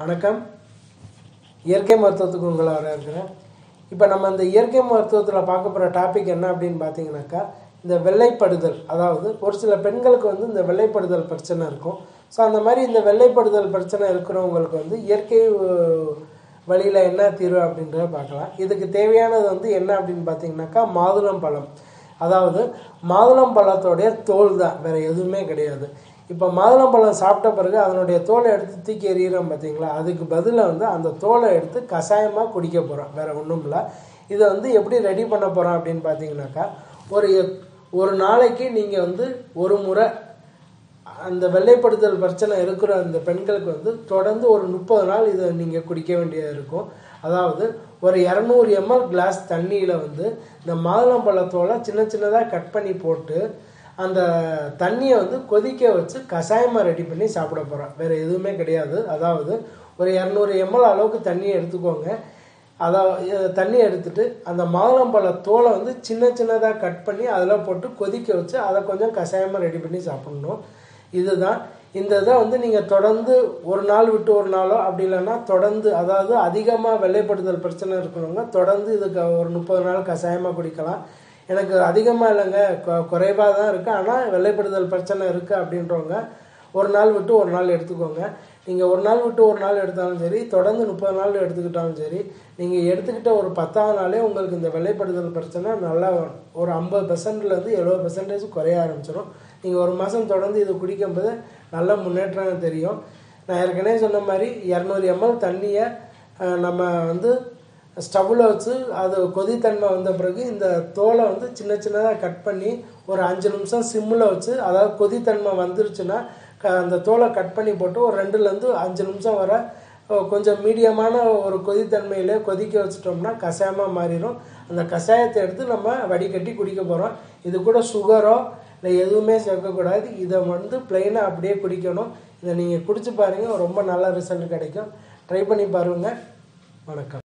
வணக்கம். இயற்கை மருத்துவத்துக்கு உங்களை வரவேற்கிறேன். இப்போ நம்ம இந்த இயற்கை மருத்துவத்தில் பார்க்க போகிற டாபிக் என்ன அப்படின்னு பார்த்தீங்கன்னாக்கா, இந்த வெள்ளைப்படுதல், அதாவது ஒரு சில பெண்களுக்கு வந்து இந்த வெள்ளைப்படுதல் பிரச்சனை இருக்கும். ஸோ அந்த மாதிரி இந்த வெள்ளைப்படுதல் பிரச்சனை இருக்கிறவங்களுக்கு வந்து இயற்கை வழியில் என்ன தீர்வு அப்படின்றத பார்க்கலாம். இதுக்கு தேவையானது வந்து என்ன அப்படின்னு பார்த்தீங்கன்னாக்கா, மாதுளம் பழம், அதாவது மாதுளம் பழத்தோடைய தோல் தான், வேறு எதுவுமே கிடையாது. இப்போ மாதுளம்பழம் சாப்பிட்ட பிறகு அதனுடைய தோலை எடுத்து தூக்கி எறிகிறோம் பார்த்தீங்களா, அதுக்கு பதிலாக வந்து அந்த தோலை எடுத்து கஷாயமாக குடிக்க போகிறோம், வேறு ஒன்றும் இல்லை. இதை வந்து எப்படி ரெடி பண்ண போகிறோம் அப்படின்னு பார்த்தீங்கன்னாக்கா, ஒரு நாளைக்கு நீங்கள் வந்து ஒரு முறை அந்த வெள்ளைப்படுத்தல் பிரச்சனை இருக்கிற அந்த பெண்களுக்கு வந்து தொடர்ந்து ஒரு 30 நாள் இதை நீங்கள் குடிக்க வேண்டியதாக இருக்கும். அதாவது ஒரு 200 ml கிளாஸ் தண்ணியில் வந்து இந்த மாதுளம்பழத்தோலை சின்ன சின்னதாக கட் பண்ணி போட்டு அந்த தண்ணியை வந்து கொதிக்க வச்சு கஷாயமாக ரெடி பண்ணி சாப்பிட போகிறோம், வேறு எதுவுமே கிடையாது. அதாவது ஒரு 200 ml அளவுக்கு தண்ணியை எடுத்துக்கோங்க. அதாவது தண்ணியை எடுத்துட்டு அந்த மாதுளம்பழ தோலை வந்து சின்ன சின்னதாக கட் பண்ணி அதில் போட்டு கொதிக்க வச்சு அதை கொஞ்சம் கஷாயமாக ரெடி பண்ணி சாப்பிடணும். இதுதான் இந்த இதை வந்து நீங்கள் தொடர்ந்து ஒரு நாள் விட்டு ஒரு நாளோ அப்படி இல்லைன்னா தொடர்ந்து, அதாவது அதிகமாக வெள்ளைப்படுதல் பிரச்சனை இருக்கிறவங்க தொடர்ந்து இதுக்கு ஒரு 30 நாள் கஷாயமாக குடிக்கலாம். எனக்கு அதிகமாக இல்லைங்க, குறைவாக தான் இருக்குது, ஆனால் வெள்ளைப்படுதல் பிரச்சனை இருக்குது அப்படின்றவங்க ஒரு நாள் விட்டு ஒரு நாள் எடுத்துக்கோங்க. நீங்கள் ஒரு நாள் விட்டு ஒரு நாள் எடுத்தாலும் சரி, தொடர்ந்து 30 நாள் எடுத்துக்கிட்டாலும் சரி, நீங்கள் எடுத்துக்கிட்ட ஒரு 10வது நாளே உங்களுக்கு இந்த வெள்ளைப்படுதல் பிரச்சனை நல்லா ஒரு 50%லேருந்து 70% குறைய ஆரம்பிச்சிடும். நீங்கள் ஒரு மாதம் தொடர்ந்து இது குடிக்கும்போது நல்ல முன்னேற்றம் தெரியும். நான் ஏற்கனவே சொன்ன மாதிரி 200 ml தண்ணியை நம்ம வந்து ஸ்டவ்வில் வச்சு அது கொதித்தன்மை வந்த பிறகு இந்த தோலை வந்து சின்ன சின்னதாக கட் பண்ணி ஒரு 5 நிமிஷம் சிம்மில் வச்சு, அதாவது கொதித்தன்மை வந்துருச்சுன்னா அந்த தோலை கட் பண்ணி போட்டு ஒரு 2லேருந்து 5 நிமிஷம் வர கொஞ்சம் மீடியமான ஒரு கொதித்தன்மையிலே கொதிக்க வச்சுட்டோம்னா கஷாயமாக மாறிடும். அந்த கஷாயத்தை எடுத்து நம்ம வடிகட்டி குடிக்க போகிறோம். இது கூட சுகரோ இல்லை எதுவுமே சேர்க்கக்கூடாது, இதை வந்து பிளெயினாக அப்படியே குடிக்கணும். இதை நீங்கள் குடிச்சு பாருங்கள், ரொம்ப நல்ல ரிசல்ட் கிடைக்கும். ட்ரை பண்ணி பாருங்கள். வணக்கம்.